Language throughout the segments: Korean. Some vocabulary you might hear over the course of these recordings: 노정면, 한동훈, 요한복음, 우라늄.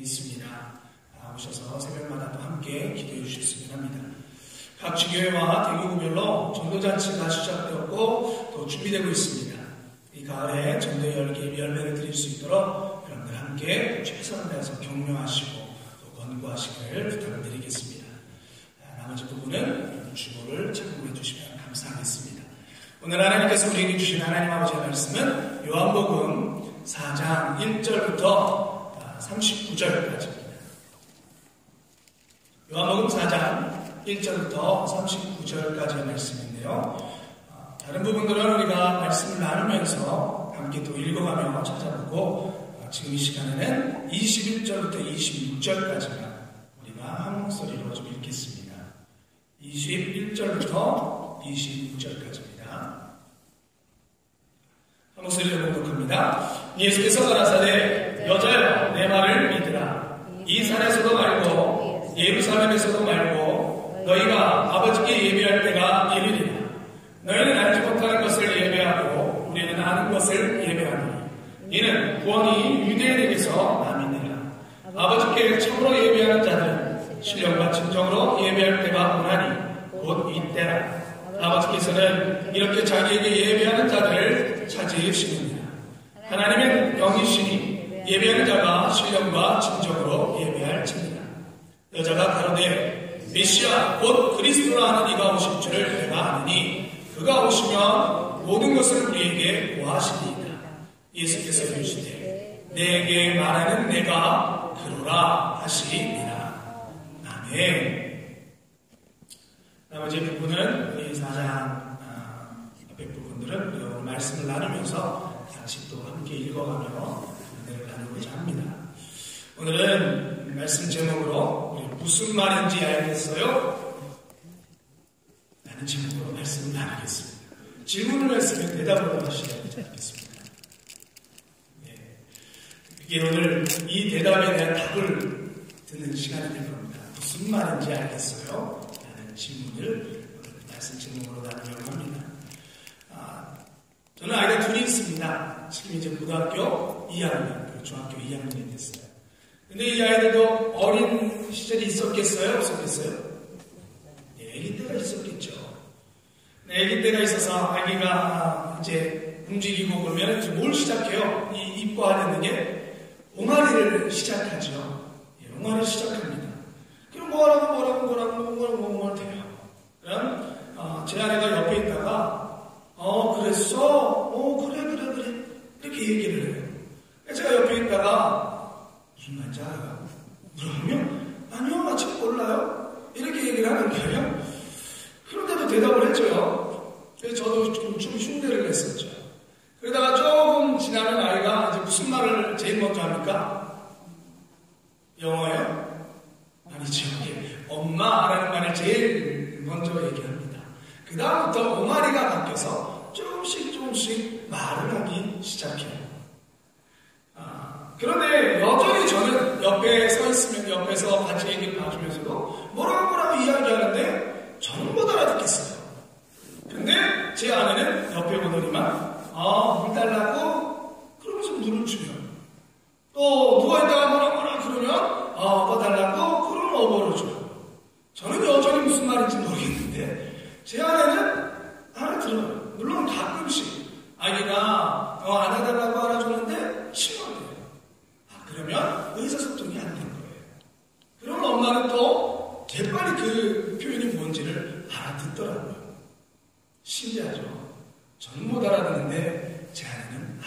있습니다. 오셔서 새벽마다 또 함께 기도해 주셨으면 합니다. 각 지교회와 대교구별로 전도잔치가 시작되었고 또 준비되고 있습니다. 이 가을에 전도의 열매를 드릴 수 있도록 여러분들 함께 최선을 다해서 격려하시고 또 권고하시기를 부탁드리겠습니다. 나머지 부분은 주보를 참고해 주시면 감사하겠습니다. 오늘 하나님께서 우리에게 주신 하나님 아버지의 말씀은 요한복음 4장 1절부터 39절까지입니다. 요한복음 4장 1절부터 39절까지의 말씀인데요. 다른 부분들은 우리가 말씀을 나누면서 함께 또 읽어가며 찾아보고 지금 이 시간에는 21절부터 26절까지가 우리가 한 목소리로 좀 읽겠습니다. 21절부터 26절까지입니다. 한 목소리로 공독합니다. 예수께서 가라사대 여자여 내 말을 믿으라. 이 산에서도 말고 예루살렘에서도 말고 너희가 아버지께 예배할 때가 이르리라. 너희는 알지 못하는 것을 예배하고 우리는 아는 것을 예배하니 이는 구원이 유대인에게서 남이니라. 아버지께 참으로 예배하는 자는 신령과 진정으로 예배할 때가 오나니 곧 이때라. 아버지께서는 이렇게 자기에게 예배하는 자들을 찾으시느니라. 하나님은 영이시니 예배하는 자가 신령과 진정으로 예배할지니라. 여자가 가로되 메시아 곧 그리스도라 하는 이가 오실 줄을 내가 아느니 그가 오시면 모든 것을 우리에게 구하시리이다. 예수께서 이르시되 내게 말하는 내가 그러라 하시니라. 아멘. 나머지 부분은 이 4장 앞의 부분들은 말씀을 나누면서 같이 또 함께 읽어가며 은혜를 나누고자 합니다. 오늘은 말씀 제목으로 우리 무슨 말인지 알겠어요? 제목으로 말씀을 나누겠습니다. 질문을 했으면 대답으로 하시라고 드리겠습니다. 이게 오늘 이 대답에 대한 답을 듣는 시간이 될 겁니다. 무슨 말인지 알겠어요? 라는 질문을 말씀 제목으로 나누려고 합니다. 저는 아이가 둘이 있습니다. 지금 이제 고등학교 2학년, 그리고 중학교 2학년이 됐어요. 근데 이 아이들도 어린 시절이 있었겠어요? 없었겠어요? 예, 애기 때가 있었겠죠. 애기 때가 있어서 아기가 이제 움직이고 그러면 이제 뭘 시작해요? 이 입과하는 게 옹알이를 시작하죠. 예, 옹알이를 시작합니다. 그럼 뭐라고 돼요. 그럼 제 아내가 옆에 있다가 그랬어? 그래 이렇게 얘기를 해요. 제가 옆에 있다가 무슨 말인지 알아요? 그러면 아니요 아직 몰라요 이렇게 얘기를 하는 거예요. 그런데도 대답을 했죠. 그래서 저도 좀 흉내를 냈었죠. 그러다가 조금 지나면 아이가 이제 무슨 말을 제일 먼저 합니까? 영어요? 아니죠. 엄마라는 말을 제일 먼저 얘기합니다. 그 다음부터 옹알이가 바뀌어서 조금씩 말을 하기 시작해요. 그런데 여전히 저는 옆에 서 있으면 옆에서 같이 얘기를 봐주면서도 뭐라고 이야기하는데 저는 못 알아듣겠어요. 근데 제 아내는 옆에 보더니만 물 달라고? 그러면서 물을 주면 또 누워있다가 뭐라 그러면 뭐 달라고? 그러면 어버를 줘요. 저는 여전히 무슨 말인지 모르겠는데 제 아내는 알아들어요. 물론 가끔씩 아기가 안아달라고 알아주는데 싫어해요. 그러면 의사소통이 안 되는 거예요. 그러면 엄마는 또 재빨리 그 표현이 뭔지를 알아듣더라고요. 신기하죠? 저는 못 알아듣는데 제 아내는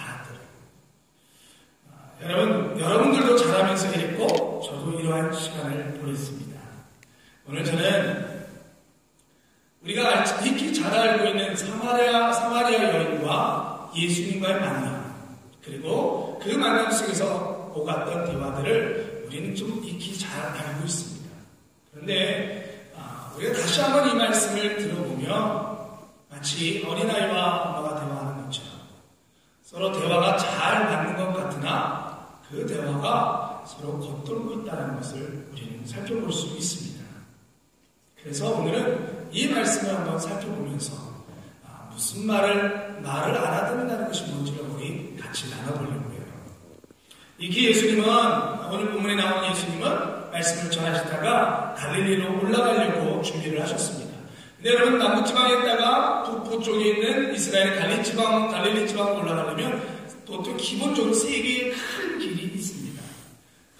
알아들어요. 여러분들도 잘하면서 했고 저도 이러한 시간을 보냈습니다. 오늘 저는 우리가 익히 잘 알고 있는 사마리아 여인과 예수님과의 만남 그리고 그 만남 속에서 오갔던 대화들을 우리는 좀 익히 잘 알고 있습니다. 근데 우리가 다시 한번 이 말씀을 들어보면 마치 어린아이와 엄마가 대화하는 것처럼 서로 대화가 잘 맞는 것 같으나 그 대화가 서로 겉돌고 있다는 것을 우리는 살펴볼 수 있습니다. 그래서 오늘은 이 말씀을 한번 살펴보면서 무슨 말을 알아듣는다는 것이 뭔지를 우리 같이 나눠보려고 해요. 이기 예수님은 오늘 본문에 나오는 말씀을 전하시다가 갈릴리로 올라가려고 준비를 하셨습니다. 근데 여러분 남부지방에 있다가 북부 쪽에 있는 이스라엘 갈릴리 지방으로 올라가려면 보통 기본적으로 세 개의 큰 길이 있습니다.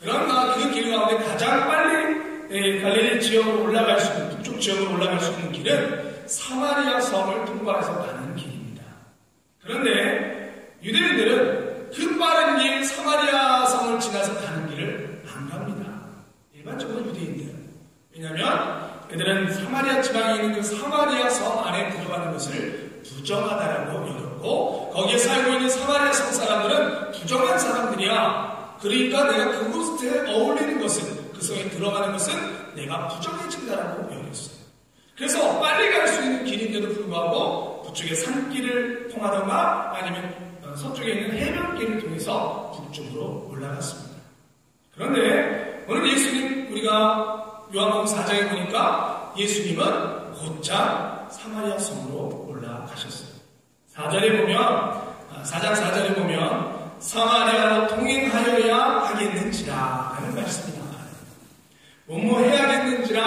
그러나 그 길 가운데 가장 빨리 갈릴리 지역으로 올라갈 수 있는, 북쪽 지역으로 올라갈 수 있는 길은 사마리아 성을 통과해서 가는 길입니다. 그런데 유대인들은 그 빠른 길 사마리아 성을 지나서 가는 길을 안 갑니다. 일반적으로 유대인들은. 왜냐하면 그들은 사마리아 지방에 있는 그 사마리아 성 안에 들어가는 것을 부정하다라고 여겼고, 거기에 살고 있는 사마리아 성 사람들은 부정한 사람들이야. 그러니까 내가 그곳에 어울리는 것은, 그 성에 들어가는 것은 내가 부정해진다라고 여겼어요. 그래서 빨리 갈 수 있는 길인데도 불구하고 북쪽의 산길을 통하던가 아니면 서쪽에 있는 해변길을 통해서 북쪽으로 올라갔습니다. 그런데 오늘 예수님, 우리가 요한복음 4장에 보니까 예수님은 곧장 사마리아 성으로 올라가셨어요. 4장 4절에 보면 사마리아로 통행하여야 하겠는지라 라는 말씀이 나와요. 뭐뭐 해야겠는지라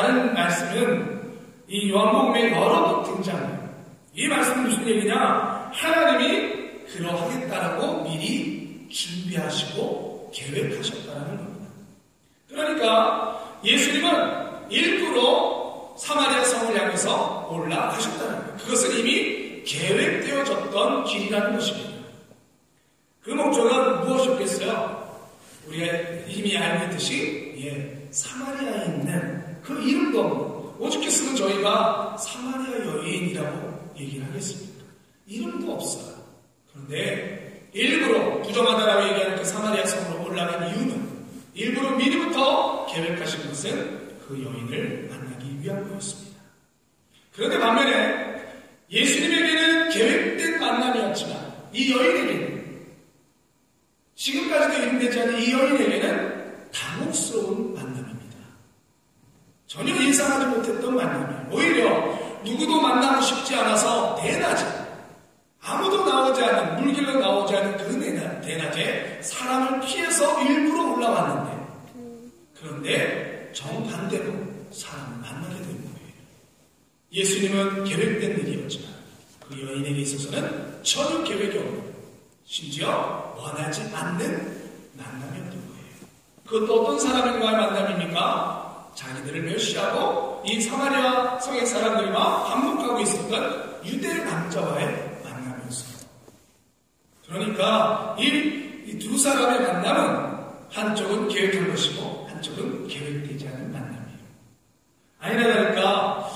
라는 말씀은 이 요한복음에 여러 번 등장해요. 이 말씀은 무슨 얘기냐? 하나님이 그러하겠다라고 미리 준비하시고 계획하셨다는 겁니다. 그러니까 예수님은 일부러 사마리아 성을 향해서 올라가셨다는 거예요. 그것은 이미 계획되어졌던 길이라는 것입니다. 그 목적은 무엇이었겠어요? 우리가 이미 알고 있듯이 사마리아에 있는 그 이름도 오죽했으면 저희가 사마리아 여인이라고 얘기를 하겠습니까? 이름도 없어요. 그런데 일부러 부정하다라고 얘기하는 그 사마리아 성으로 올라간 이유는 일부러 미리부터 계획하신 것은 그 여인을 만나기 위한 거였습니다. 그런데 반면에 예수님에게는 계획된 만남이었지만 이 여인에게는, 지금까지도 이름되지 않은 이 여인에게는 당혹스러운 만남입니다. 전혀 예상하지 못했던 만남이에요. 오히려 누구도 만나고 싶지 않아서 대낮에, 아무도 나오지 않는, 물길로 나오지 않는 그 대낮에 사람을 피해서 일부러 올라왔는데, 그런데 정반대로 사람을 만나게 된 거예요. 예수님은 계획된 일이었지만 그 여인에게 있어서는 전혀 계획이 없고 심지어 원하지 않는 만남이었던 거예요. 그것도 어떤 사람과의 만남입니까? 자기들을 멸시하고 이 사마리아 성의 사람들과 반목하고 있었던 유대 남자와의. 그러니까 이 두 사람의 만남은 한쪽은 계획한 것이고 한쪽은 계획되지 않은 만남이에요. 아니나 다를까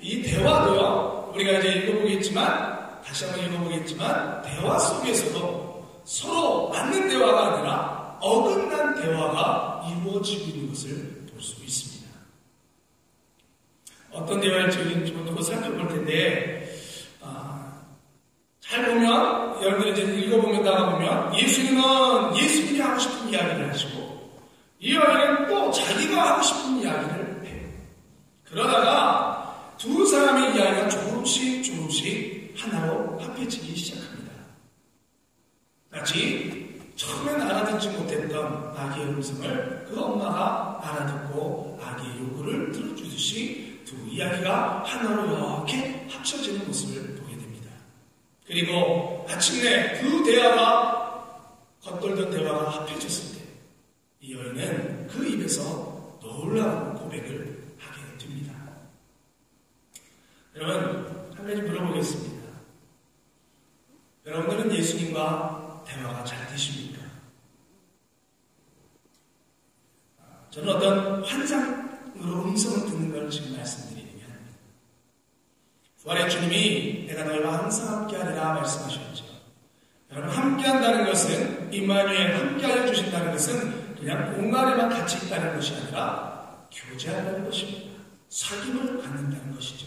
이 대화도요, 우리가 이제 읽어보겠지만, 다시 한번 읽어보겠지만, 대화 속에서도 서로 맞는 대화가 아니라 어긋난 대화가 이루어지고 있는 것을 볼 수 있습니다. 어떤 대화일지 좀 살펴볼 텐데, 잘 보면, 여러분들 이제 읽어보면, 따라보면, 예수님이 하고 싶은 이야기를 하시고, 이 여인은 또 자기가 하고 싶은 이야기를 해요. 그러다가 두 사람의 이야기가 조금씩 하나로 합해지기 시작합니다. 마치 처음엔 알아듣지 못했던 아기의 음성을 그 엄마가 알아듣고 아기의 요구를 들어주듯이 두 이야기가 하나로 이렇게 합쳐지는 모습을 그리고 마침내 그 대화가, 겉돌던 대화가 합해졌을 때 이 여인은 그 입에서 놀라운 고백을 하게 됩니다. 여러분, 한 가지 물어보겠습니다. 여러분들은 예수님과 대화가 잘 되십니까? 저는 어떤 환상으로 음성을 듣는 걸 지금 말씀드리려고 합니다. 부활의 주님이 내가 너희와 항상 함께하리라 말씀하셨죠. 여러분, 함께한다는 것은, 임마누엘, 함께하여 주신다는 것은 그냥 공간에만 같이 있다는 것이 아니라 교제한다는 것입니다. 사귐을 갖는다는 것이죠.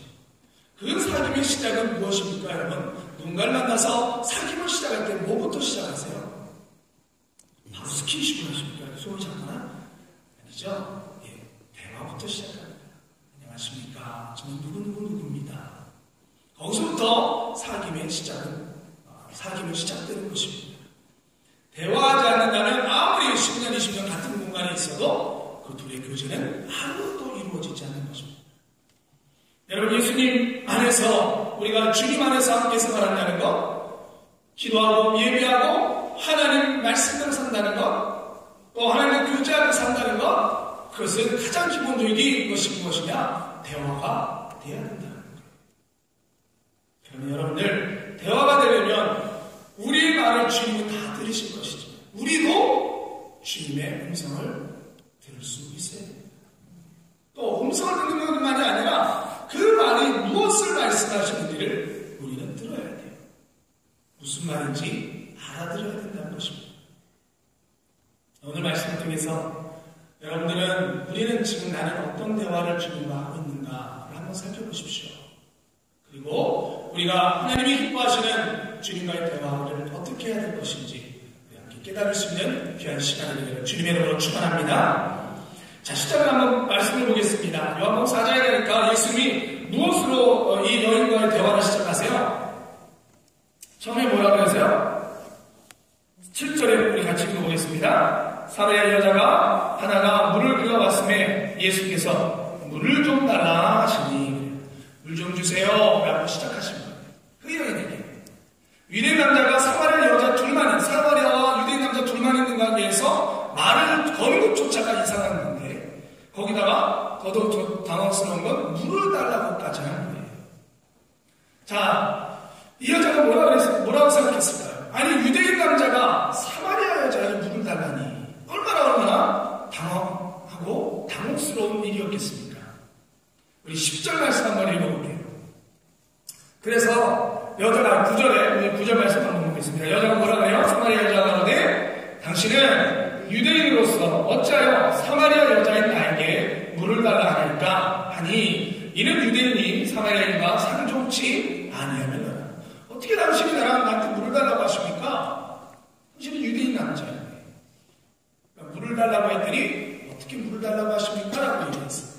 그 사귐의 시작은 무엇입니까? 여러분, 누군가를 만나서 사귐을 시작할 때 뭐부터 시작하세요? 바로 스킨십을 하십니까? 손을 잡거나? 아니죠? 대화부터 시작합니다. 안녕하십니까? 저는 누구입니다. 거기서부터 사귐이 시작되는 것입니다. 대화하지 않는다면 아무리 10년, 20년 같은 공간에 있어도 그 둘의 교제는 아무것도 이루어지지 않는 것입니다. 여러분, 예수님 안에서, 우리가 주님 안에서 함께 생활한다는 것, 기도하고 예배하고 하나님 말씀대로 산다는 것, 또 하나님 교제하고 산다는 것, 그것은 가장 기본적인 것이 무엇이냐? 대화가 돼야 된다는 거예요. 그러면 여러분들, 대화가 되려면 우리의 말을 주님은 다 들으실 것이죠. 우리도 주님의 음성을 들을 수 있어야 됩니다. 또 음성을 듣는 것만이 아니라 그 말이 무엇을 말씀하시는지를 우리는 들어야 돼요. 무슨 말인지 알아들어야 된다는 것입니다. 오늘 말씀을 통해서 여러분들은 우리는 지금 나는 어떤 대화를 주님과 하고 있는가를 한번 살펴보십시오. 그리고 우리가 하나님이 기뻐하시는 주님과의 대화를 어떻게 해야 될 것인지 깨달을 수 있는 귀한 시간을 주님의 이름으로 축원합니다. 자, 시작을 한번 말씀을 보겠습니다. 요한복음 4장에 가니까 예수님이 무엇으로 이 여인과의 대화를 시작하세요? 처음에 뭐라고 하세요? 7절에 우리 같이 읽어보겠습니다. 사마리아 여자가 하나가 물을 그가 왔음에 예수께서 물을 좀 달라 하시니 물 좀 주세요 라고 시작하신 거예요. 그 여인에게 유대 남자가 사마리아 여자 둘만, 사마리아와 유대 남자 둘만 있는 관계에서 말을 거는 것조차가 이상한 건데, 거기다가 더더욱 당황스러운 건 물을 달라고까지 한 거예요. 자, 이 여자가 뭐라고 생각했을까요? 아니, 유대인 남자가 사마리아 여자에게 물을 달라니 얼마나 당황하고 당혹스러운 일이었겠습니까? 우리 10절 말씀 한번 읽어볼게요. 그래서 여자가 9절에, 9절 말씀 한번 보겠습니다. 여자가 뭐라고 해요? 사마리아 여자가 그러네, 당신은 유대인으로서 어찌하여 사마리아 여자인 나에게 물을 달라 하니까 하니 이는 유대인이 사마리아인과 상종치 아니하면은, 어떻게 당신이 나한테 물을 달라고 하십니까? 당신은 유대인 남자인데 물을 달라고 했더니 어떻게 물을 달라고 하십니까? 라고 얘기했어요.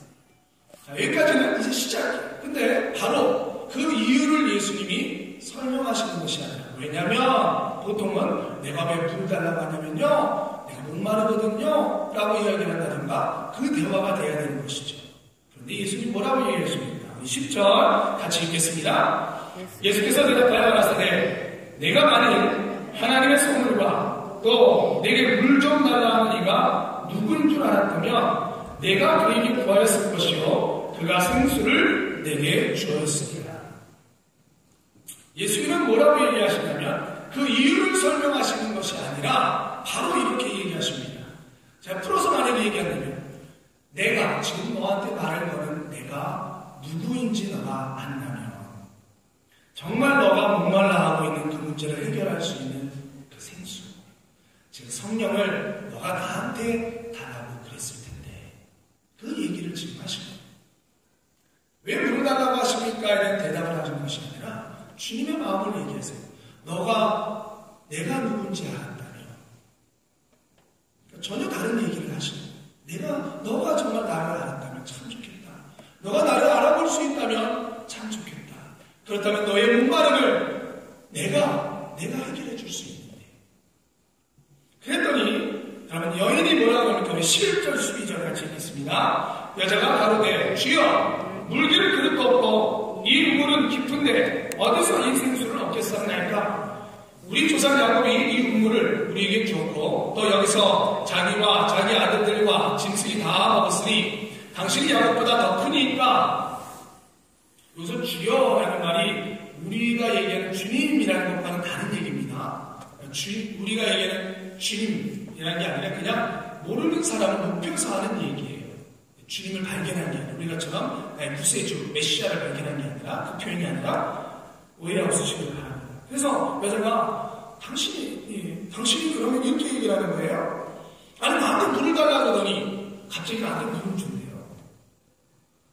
자, 여기까지는 이제 시작이에요. 근데 바로 그 이유를 예수님이 설명하시는 것이 아니라, 왜냐면 보통은 내가 왜 물을 달라고 하냐면요, 내가 목마르거든요 라고 이야기를 한다든가 그 대화가 돼야 되는 것이죠. 그런데 예수님 뭐라고 얘기하십니까? 10절 같이 읽겠습니다. 예수께서 대답하여 가라사대, 내가 만일 하나님의 선물과 또 내게 물 좀 달라 하는 이가 누군 줄 알았다면 내가 그에게 구하였을 것이요 그가 생수를 내게 주었으리라. 예수님은 뭐라고 얘기하시냐면 그 이유를 설명하시는 것이 아니라 바로 이렇게 얘기하십니다. 제가 풀어서 만약에 얘기한다면, 내가 지금 너한테 말할 거는 내가 누구인지 너가 안다면 정말 너가 목말라하고 있는 그 문제를 해결할 수 있는 그 생수, 즉 성령을 너가 나한테 달라고 그랬을 텐데 그 얘기를 지금 하십니다. 왜 물을 달라고 하십니까에 대한 대답을 하신 것이 아니라 주님의 마음을 얘기하세요. 너가 내가 누군지 안다면, 그러니까 전혀 다른 얘기를 하시는 거예요. 너가 정말 나를 알았다면 참 좋겠다. 너가 나를 알아볼 수 있다면 참 좋겠다. 그렇다면 너의 목마름을 내가 해결해 줄 수 있는데. 그랬더니 여러분, 여인이 뭐라고 하니까 11절 12절 같이 읽겠습니다. 여자가 가로되, 주여, 물기를 그릇도 없고 이 우물은 깊은데 어디서 이 생수를 얻겠었나이까? 우리 조상 야곱이 이 우물을 우리에게 주었고 또 여기서 자기와 자기 아들들과 짐승이 다 먹었으니 당신이 야곱보다 더 크니까. 여기서 주여라는 말이 우리가 얘기하는 주님이라는 것과는 다른 얘기입니다. 우리가 얘기하는 주님이라는 게 아니라 그냥 모르는 사람을 목표사하는 얘기예요. 주님을 발견한 게 아니라, 우리가처럼 구세주 메시아를 발견한 게 아니라, 그 표현이 아니라, 오해가 없으시길 바랍니다. 그래서 여자가 당신이 그러면 이렇게 얘기를 하는 거예요. 아니, 나한테 물을 달라고 하더니 갑자기 나한테 물을 준대요.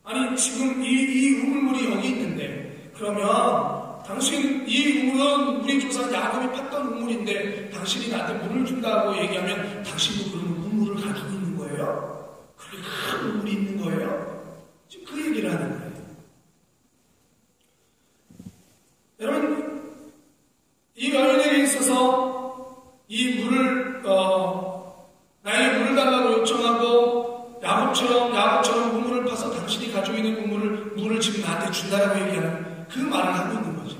아니, 지금 이 우물물이 여기 있는데, 그러면 당신 이 우물은 우리 조상 야곱이 팠던 우물인데 당신이 나한테 물을 준다고 얘기하면 당신도 그런 우물을 가지고 있는 거예요? 그렇게 큰 우물이 있는 거예요? 지금 그 얘기를 하는 거예요. 여러분, 이 여인에게 있어서 이 물을 나의 물을 달라고 요청하고 아브라함처럼 야곱처럼 우물을 파서 당신이 가지고 있는 우물을 물을 지금 나한테 준다라고 얘기하는 그 말을 하고 있는 거죠.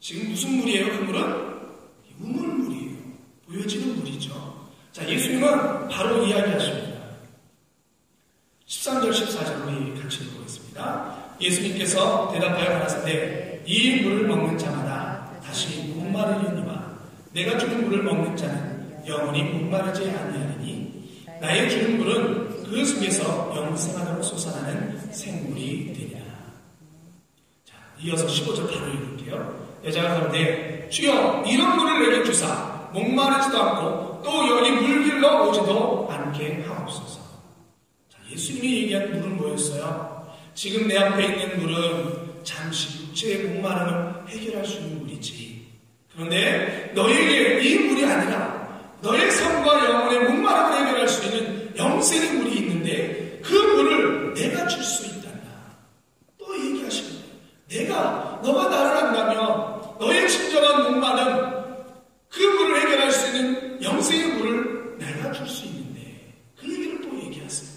지금 무슨 물이에요? 그 물은 우물물이에요. 보여지는 물이죠. 자, 예수님은 바로 이야기하십니다. 13절 14절 우리 같이 읽어보겠습니다. 예수님께서 대답하여 말하시되 이 물을 먹는 자마다 다시 목마르리니와 내가 주는 물을 먹는 자는 영원히 목마르지 아니하리니 나의 주는 물은 그 속에서 영생하도록 솟아나는 생물이 되리라. 자, 이어서 15절 바로 읽을게요. 여자가 가로되 주여 이런 물을 내게 주사 목마르지도 않고 또 여기 물길로 오지도 않게 하옵소서. 자, 예수님이 얘기한 물은 뭐였어요? 지금 내 앞에 있는 물은 잠시 육체의 목마름을 해결할 수 있는 물이지. 그런데 너에게 이 물이 아니라 너의 삶과 영혼의 목마름을 해결할 수 있는 영생의 물이 있는데 그 물을 내가 줄 수 있단다. 또 얘기하십니다. 내가 너가 나를 안다며 너의 진정한 목마름 그 물을 해결할 수 있는 영생의 물을 내가 줄 수 있는데 그 얘기를 또 얘기하세요.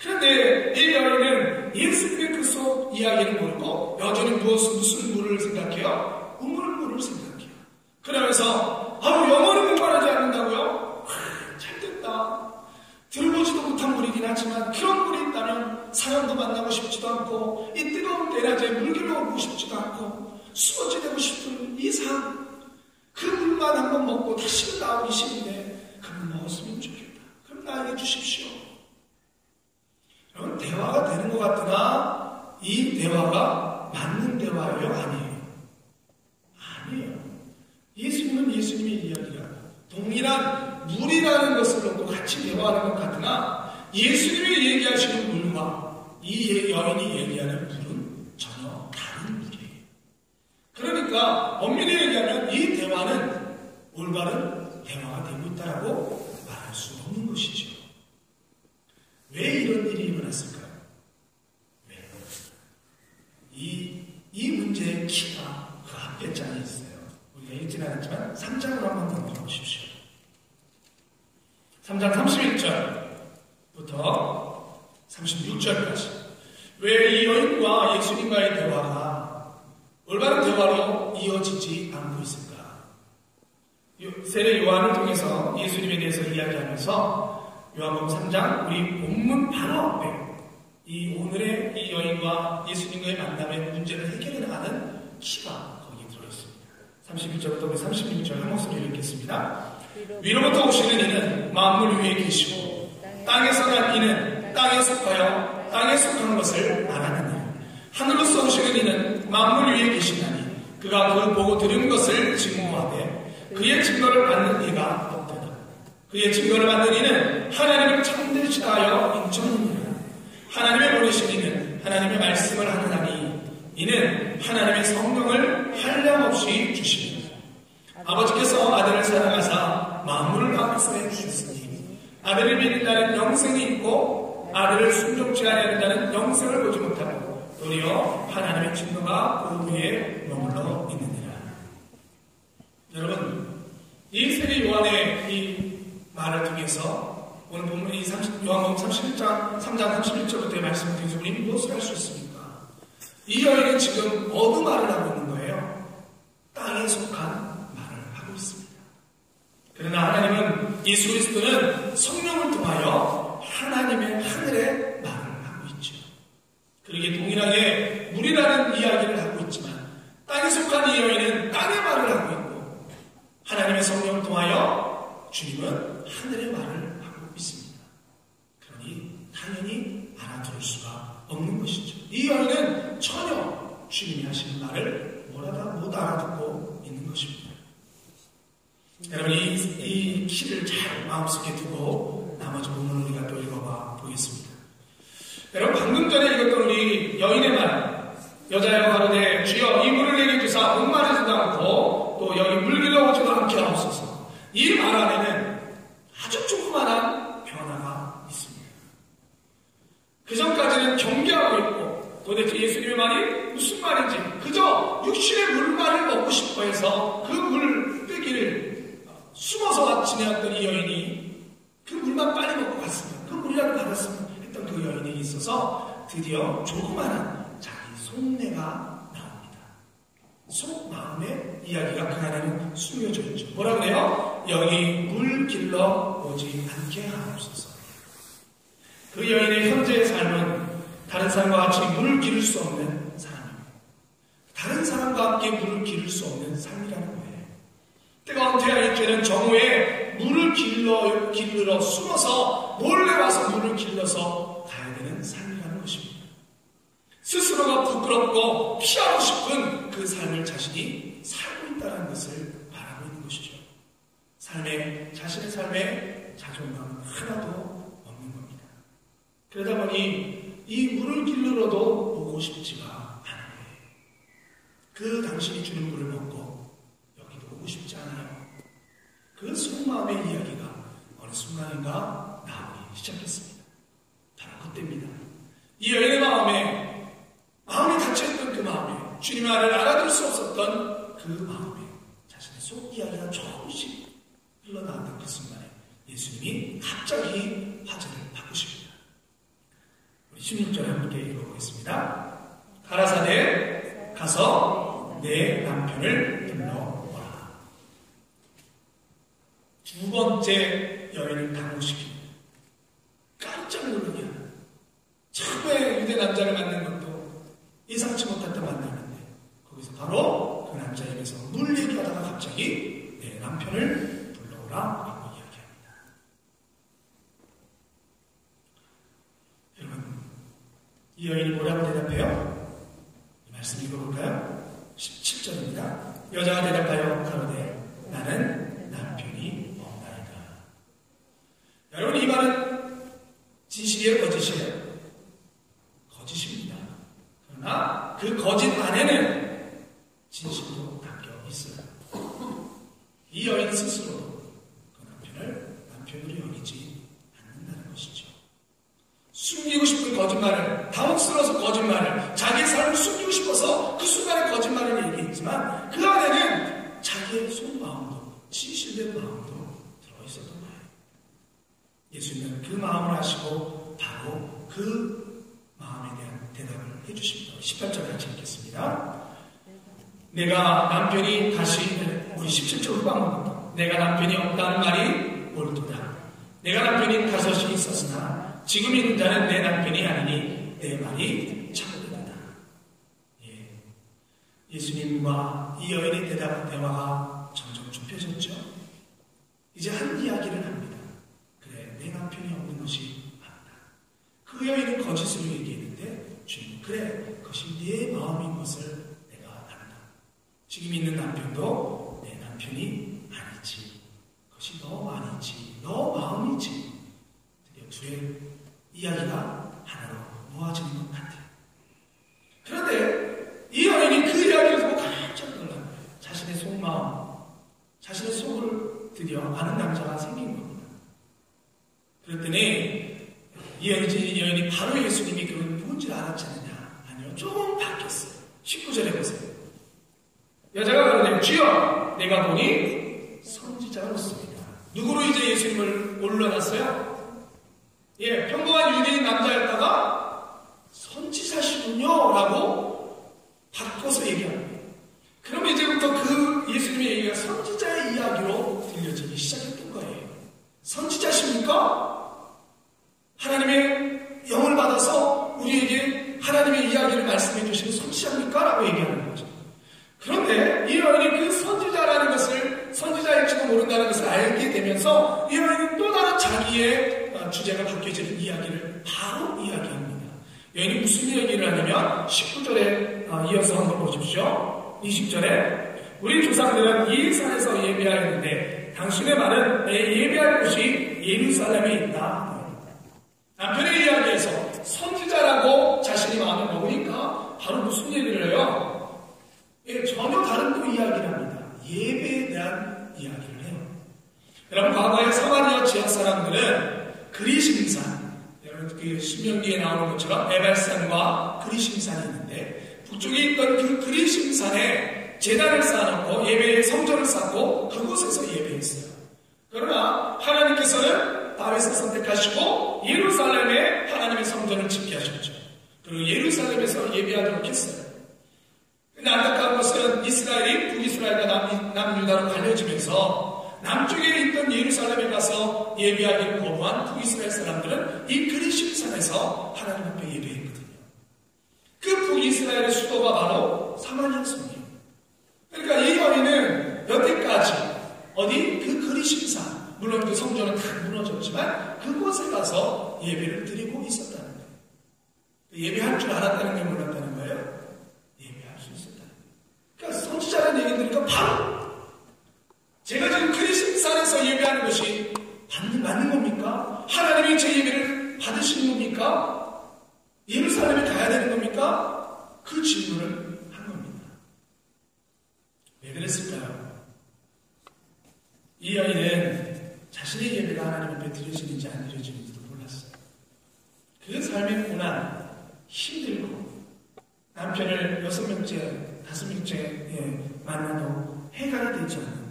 그런데 이 여인은 예수님의 그 속 이야기를 모르고 여전히 무슨 물을 생각해요? 우물물을 생각해요. 그러면서 영원히 목마르지 않는다고요? 잘됐다. 들어보지도 못한 물이긴 하지만 그런 물이 있다면 사람도 만나고 싶지도 않고 이 뜨거운 대낮에 물길로 오고 싶지도 않고 수어지되고 싶은 이 삶, 그 물만 한번 먹고 다시는 나오기 싫은데 그 물 먹었으면 좋겠다. 그럼 나에게 주십시오. 여러분, 대화가 되는 것 같으나 이 대화가 맞는 대화예요? 아니에요? 아니에요. 예수님은 예수님의 이야기가 동일한 물이라는 것을 놓고 같이 대화하는 것 같으나 예수님이 얘기하시는 물과 이 여인이 얘기하는 물은 전혀 다른 물이에요. 그러니까 엄밀히 얘기하면 이 대화는 올바른 대화가 되고 있다고 말할 수 없는 것이죠. 왜 이런 일이 일어났을까요? 왜? 이 문제의 키가 그 앞에 짠이 있어요. 우리가 읽진 않았지만 3장으로 한번 넘어보십시오. 3장 31절부터 36절까지 왜 이 여인과 예수님과의 대화가 올바른 대화로 이어지지 않고 있을까? 세례 요한을 통해서 예수님에 대해서 이야기하면서 요한복음 3장 우리 본문 바로 앞에 이 오늘의 이 여인과 예수님과의 만남의 문제를 해결해 나가는 키가 거기 들어있습니다. 31절부터 36절 한 목소리를 읽겠습니다. 위로부터 오시는 이는 만물 위에 계시고 땅에서 난 이는 땅에 속하여 땅에 속한 것을 알아내니 하늘로서 오시는 이는 만물 위에 계시나니 그가 그를 보고 들은 것을 증오하되 그의 증거를 받는 이가 그의 증거를 받는 이는 하나님을 참되시다 하여 인정합니다. 하나님의 보내신 이는 하나님의 말씀을 하느니 이는 하나님의 성령을 한량없이 주십니다. 아버지께서 아들을 사랑하사 만물을 말씀해 주셨으니 아들을 믿는 자는 영생이 있고 아들을 순종치 아니하는 자는 영생을 보지 못하고 도리어 하나님의 증거가 그 위에 머물러 있느니라. 여러분, 이 세례 요한의 이 말을 통해서 오늘 본문 이 요한복음 3장 31절부터의 말씀을 통해서 우리는 무엇을 할 수 있습니까? 이 여인은 지금 어느 말을 하고 있는 거예요? 땅에 속한 말을 하고 있습니다. 그러나 하나님은 예수 그리스도는 성령을 통하여 하나님의 하늘의 말을 하고 있죠. 그러기에 동일하게 물이라는 이야기를 하고 있지만 땅에 속한 이 여인은 땅의 말을 하고 있고 하나님의 성령을 통하여 주님은 하늘의 말을 하고 있습니다. 그러니 당연히 알아들을 수가 없는 것이죠. 이 여인은 전혀 주님이 하시는 말을 못 알아듣고 있는 것입니다. 여러분, 이 키를 잘 마음속에 두고 나머지 부분을 우리가 또 읽어봐 보겠습니다. 여러분, 방금 전에 읽었던 우리 여인의 말, 여자여 가로되 주여 이 물을 내게 주사 목마르지도 않고 또 여기 물길로 오지도 않게 하옵소서. 이 말 안에는 아주 조그만한 변화가 있습니다. 그 전까지는 경계하고 있고 도대체 예수님의 말이 무슨 말인지 그저 육신의 물만을 먹고 싶어 해서 그 물빼기를 숨어서 지내왔던 이 여인이 그 물만 빨리 먹고 갔습니다. 그 물이라도 받았으면 했던 그 멈춰서 드디어 조그마한 자기 속내가 나옵니다. 속마음의 이야기가 그 안에는 숨겨져 있죠. 뭐라 그래요? 여기 물 길러 오지 않게 하옵소서. 그 여인의 현재의 삶은 다른 사람과 같이 물을 기를 수 없는 사람입니다. 다른 사람과 함께 물을 기를 수 없는 삶이라는 거예요. 뜨거운 태양에는 정오에 물을 길러 숨어서 몰래 와서 물을 길러서 가야 되는 삶이라는 것입니다. 스스로가 부끄럽고 피하고 싶은 그 삶을 자신이 살고 있다는 것을 말하고 있는 것이죠. 자신의 삶에 자존감 하나도 없는 겁니다. 그러다 보니 이 물을 길러도 보고 싶지가 않은 거예요. 그 당신이 주는 물을 먹고 여기도 오고 싶지 않아요. 그 속마음의 이야기가 어느 순간인가 나오기 시작했습니다. 바로 그때입니다. 이 여인의 마음이 닫혀있던 그 마음에 주님 말을 알아들 수 없었던 그 마음에 자신의 속 이야기가 조금씩 흘러나왔던 그 순간에 예수님이 갑자기 화제를 바꾸십니다. 우리 16절에 함께 읽어보겠습니다. 가라사대 가서 내 남편을 불러오라. 두 번째 여인을 당혹시킵니다. 깜짝 놀라게 하는 처음에 유대 남자를 만난 것도 예상치 못했다 만났는데 거기서 바로 그 남자에게서 물 얘기하다가 갑자기 내 남편을 라고 이야기합니다. 여러분, 이 여인이 뭐라고 대답해요? 이 말씀 읽어볼까요? 17절입니다. 여자가 대답하여 가로되 나는 남편이 없나이다. 여러분, 이 말은 진실이에요? 거짓이에요? 거짓입니다. 그러나 그 거짓 안에는 진실도 담겨 있어요. 이 여인 스스로 남편으로 여기지 않는다는 것이죠. 숨기고 싶은 거짓말을, 당혹스러워서 거짓말을, 자기의 삶을 숨기고 싶어서 그 순간에 거짓말을 얘기했지만 그 안에는 자기의 속마음도, 진실된 마음도 들어있었던 거예요. 예수님은 그 마음을 아시고 바로 그 마음에 대한 대답을 해주십니다. 18절 같이 읽겠습니다. 내가 남편이 다시, 우리 17절 후반부터 내가 남편이 없다는 말이 옳도다. 내가 남편이 다섯이 있었으나 지금 있는 자는 내 남편이 아니니 내 말이 참되도다. 예. 예수님과 이 여인의 대화가 점점 좁혀졌죠. 이제 한 이야기를 합니다. 그래, 내 남편이 없는 것이 맞다. 그 여인은 거짓으로 얘기했는데 주님, 그래, 그것이 네 마음인 것을 내가 안다. 지금 있는 남편도 내 남편이 아니지. 그것이 너 아니지, 너 마음이지. 드디어 둘의 이야기가 하나로 모아지는 것 같아요. 그런데 이 여인이 그 이야기를 듣고 깜짝 놀라 자신의 속마음, 자신의 속을 드디어 아는 남자가 생긴 겁니다. 그랬더니 이 여인이 바로 예수님이 그걸 뭔지 알았잖느냐. 아니요, 조금 바뀌었어요. 19절에 보세요. 여자가 그러네요. 주여, 내가 보니 선지자로서입니다. 누구로 이제 예수님을 올려놨어요? 예, 평범한 유대인 남자였다가 선지자시군요 라고 바꿔서 얘기합니다. 그러면 이제부터 그 예수님의 얘기가 선지자의 이야기로 들려지기 시작했던 거예요. 선지자십니까? 하나님의 영을 받아서 우리에게 하나님의 이야기를 말씀해 주시는 선지자입니까? 라고 얘기하는 거죠. 그런데 이 여인이 그 선지자라는 것을, 선지자일지도 모른다는 것을 알게 되면서 이 여인은 또 다른 자기의 주제가 바뀌어지는 이야기를 바로 이야기합니다. 여인이 무슨 이야기를 하냐면 19절에 이어서 한번 보십시오. 20절에 우리 조상들은 이 산에서 예배하였는데 당신의 말은 내 예배할 곳이 예루살렘에 있다. 남편의 이야기에서 선지자라고 자신이 마음을 먹으니까 바로 무슨 얘기를 해요? 예, 전혀 다른 또 이야기를 합니다. 예배에 대한 이야기를 해요. 여러분, 과거에 사마리아 지역 사람들은 그리심산, 여러분 그 신명기에 나오는 것처럼 에발산과 그리심산이 있는데 북쪽에 있던 그 그리심산에 제단을 쌓아놓고 예배의 성전을 쌓고 그곳에서 예배했어요. 그러나 하나님께서는 다윗을 선택하시고 예루살렘에 하나님의 성전을 성전을 지키하셨죠. 그리고 예루살렘에서 예배하도록 했어요. 근데 안타까운 것은 이스라엘이 북이스라엘과 남유다로 갈려지면서 남쪽에 있던 예루살렘에 가서 예배하기를 거부한 북이스라엘 사람들은 이 그리심 산에서 하나님 앞에 예배했거든요. 그 북이스라엘의 수도가 바로 사마리아 성이에요. 그러니까 이 여인은 여태까지 어디 그 그리심 산, 물론 그 성전은 다 무너졌지만 그곳에 가서 예배를 드리고 있었다는 거예요. 예배할 줄 알았다는 게 몰랐다는 거예요. 예배할 수 있었다는 거예요. 그러니까 성지자라는 얘기 들으니까 바로 제가 지금 그리심산에서 예배하는 것이 맞는 겁니까? 하나님이 제 예배를 받으시는 겁니까? 예루살렘에 가야 되는 겁니까? 그 질문을 한 겁니다. 왜 그랬을까요? 이 여인은 자신의 예배가 하나님 앞에 드려지는지 안 드려지는지도 몰랐어요. 그 삶의 고난, 힘들고 남편을 5명째 만나도 해가 되지 않는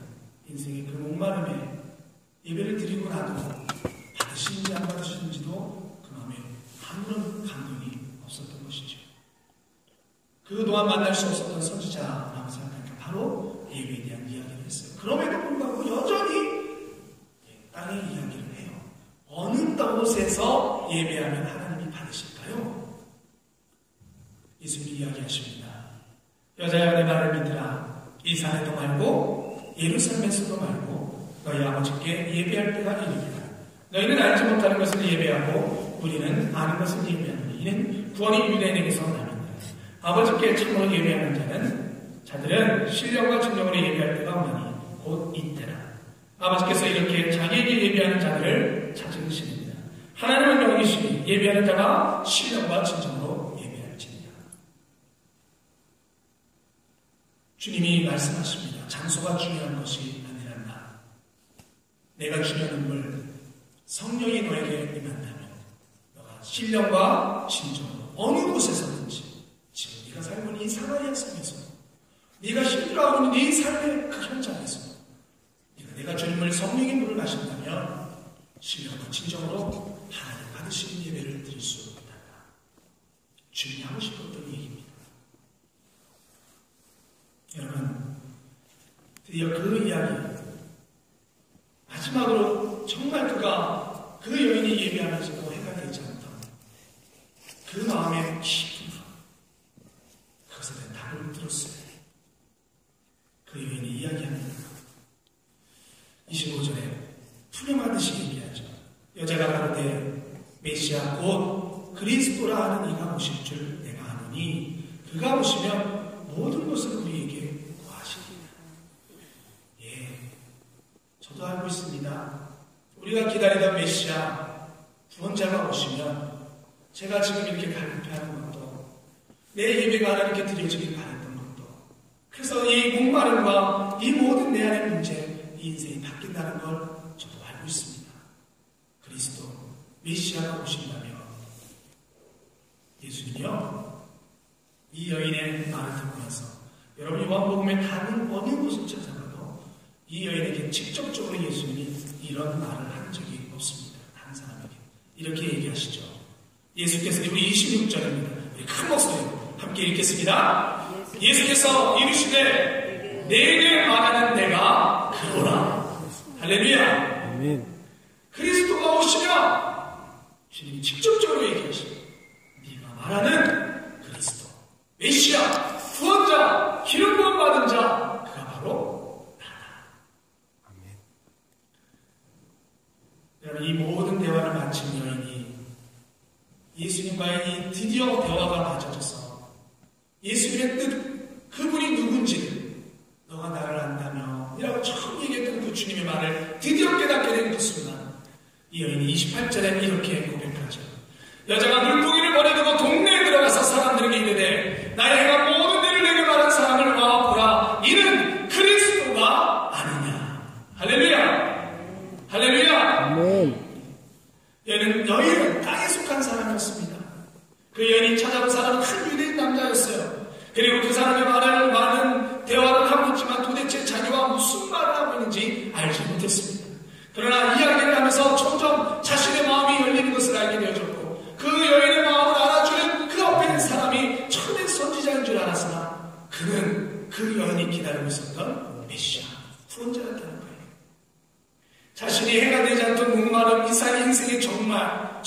인생의 그 목마름에 예배를 드리고 나도 받으시는지 안 받으시는지도 그 마음에 아무런 감동이 없었던 것이죠. 그동안 만날 수 없었던 선지자라고 생각하니까 바로 예배에 대한 이야기를 했어요. 그럼에도 불구하고 여전히 땅의 이야기를 해요. 어느 곳에서 예배하면 하나님이 받으실까요? 예수님이 이야기하십니다. 여자여 내 말을 믿으라. 이 산에도 말고 예루살렘에서도 말고 너희 아버지께 예배할 때가 이르리라. 너희는 알지 못하는 것을 예배하고 우리는 아는 것을 예배하니 이는 구원이 유대인에게서 나느니라. 아버지께 참으로 예배하는 자들은 신령과 진정으로 예배할 때가 오나니 곧 이때라. 아버지께서 이렇게 자기에게 예배하는 자들을 찾으십니다. 하나님은 영이시니 예배하는 자가 신령과 진정으로 예배할지니라. 주님이 말씀하십니다. 장소가 중요한 것이 아니란다. 내가 주려는 물 성령이 너에게 임한다면 너가 신령과 진정으로 어느 곳에서든지 지금 네가 살고 있는 이 사마리아 성에서 네가 힘들어하고 있는 네 삶의 그 현장에서 내가 주님을 성령의 물을 마신다면 신령과 진정으로 하나님 받으시는 예배를 드릴 수 있다. 주님이 하고 싶었던 얘기입니다. 여러분, 드디어 그 이야기 마지막으로 정말 그가 그 여인이 예배하면서도 해가 되지 않던 그 마음의 깊은 그것에 대한 답을 들었어요. 그 여인이 이야기합니다. 25절에 투명하듯이 얘기하죠. 여자가 가로되 메시아 곧 그리스도라 하는 이가 오실 줄 내가 아노니 그가 오시면 모든 것을 우리에게 구하시리라. 예, 저도 알고 있습니다. 우리가 기다리던 메시아 구원자가 오시면 제가 지금 이렇게 갈급해하는 것도 내 예배가 하나님께 드려지길 바랬던 것도 그래서 이 목마름과 이 모든 내 안의 문제 인생이 바뀐다는 걸 저도 알고 있습니다. 그리스도 메시아가 오신다면 예수님이요 이 여인의 말을 듣고서 여러분 요한복음의 다른 어느 곳을 찾아가도 이 여인에게 직접적으로 예수님이 이런 말을 한 적이 없습니다. 다른 사람에게 이렇게 얘기하시죠. 예수께서 우리 26절입니다. 우리 큰 목소리로 함께 읽겠습니다. 예수께서 이르시되 내게 말하는 내가 그거라. 할렐루야. 아멘. 그리스도가 오시면 주님이 직접적으로 얘기하시고 네가 말하는 그리스도 메시아 구원자 기름 부음 받은 자 그가 바로 나다. 아멘. 여러분 이 모든 대화를 마친 여인이 예수님과의 이 드디어 대화가 맞춰져서 예수님의 뜻 그분이 누군지를 너가 나를 안다며 이라고 처음 얘기했던 그 주님의 말을 드디어 깨닫게 된 그 순간 이 여인이 28절에 이렇게 고백하죠. 여자가 물고기를 버려두고 동네에 들어가서 사람들에게 이르되 나의 해가 모든 데를 내게 말한 사람을 와 보라 이는 그리스도가 아니냐. 할렐루야. 할렐루야. 여인은 땅에 속한 사람이었습니다. 그 여인이 찾아온 사람은 한 유대인 남자였어요. 그리고 그 사람의 말을 많은 대화를 하고 있지만 도대체 자기와 무슨 말을 하고 있는지 알지 못했습니다. 그러나 이야기를 하면서 점점 자신의 마음이 열리는 것을 알게 되어졌고 그 여인의 마음이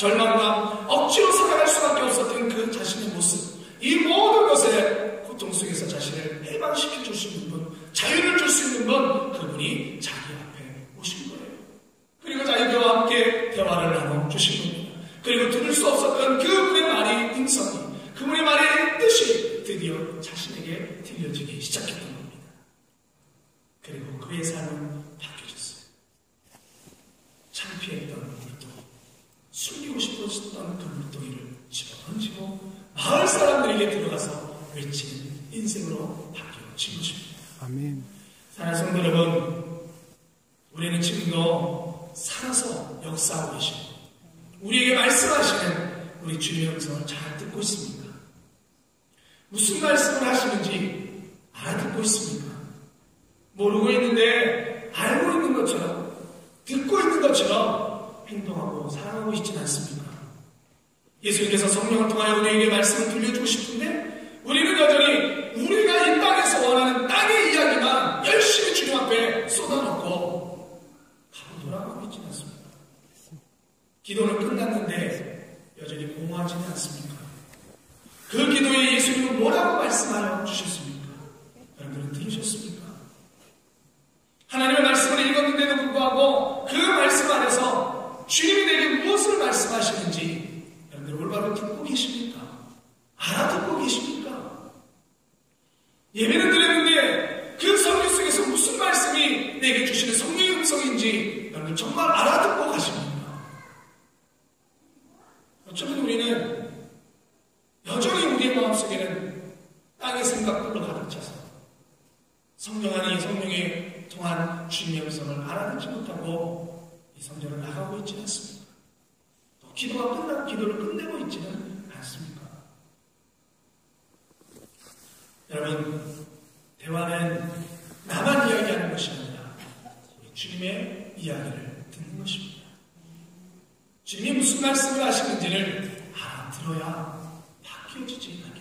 절망감, 억지로 살아갈 수밖에 없었던 그 자신의 모습, 이 모든 것에 고통 속에서 자신을 해방시켜 줄 수 있는 분, 자유를 줄 수 있는 분, 그분이 자기 앞에 오신 거예요. 그리고 자기와 함께 대화를 나눠 주신 겁니다. 그리고 들을 수 없었던 그분의 말이 음성이, 그분의 말의 뜻이 드디어 자신에게 들려지기 시작했던 겁니다. 그리고 그의 삶은 바뀌어졌어요. 창피했던 숨기고 싶었던 그 물동이를 집어던지고 마을 사람들에게 들어가서 외치는 인생으로 바뀌어진 것입니다. 아멘. 사랑하는 성도 여러분, 우리는 지금도 살아서 역사하고 계시고 우리에게 말씀하시는 우리 주님의 음성을 잘 듣고 있습니까? 무슨 말씀을 하시는지 알아듣고 있습니까? 모르고 있는데 알고 있는 것처럼, 듣고 있는 것처럼 행동하고 살아가고 있진 않습니까? 예수님께서 성령을 통하여 우리에게 말씀을 들려주고 싶은데 우리는 여전히 우리가 이 땅에서 원하는 땅의 이야기만 열심히 주님 앞에 쏟아놓고 바로 돌아가고 있진 않습니까? 기도는 끝났는데 여전히 공허하지는 않습니까? 그 기도에 예수님은 뭐라고 말씀하여 주셨습니까? 여러분들은 들으셨습니까? 하나님의 말씀을 읽었는데도 불구하고 그 말씀 안에서 주님이 내게 무엇을 말씀하시는지 여러분들 올바로 듣고 계십니까? 알아듣고 계십니까? 예배를 드렸는데 그 성령 속에서 무슨 말씀이 내게 주시는 성령의 음성인지 여러분들 정말 알아듣고 가십니까? 어쩌면 우리는 여전히 우리의 마음속에는 땅의 생각들로 가득 차서 성령 안에 성령에 통한 주님의 음성을 알아듣지 못하고 성전을 나가고 있지 않습니까? 또 기도가 끝나고 기도를 끝내고 있지는 않습니까? 여러분, 대화는 나만 이야기하는 것이 아니라 우리 주님의 이야기를 듣는 것입니다. 주님이 무슨 말씀을 하시는지를 알아들어야 바뀌어지지 않겠습니까?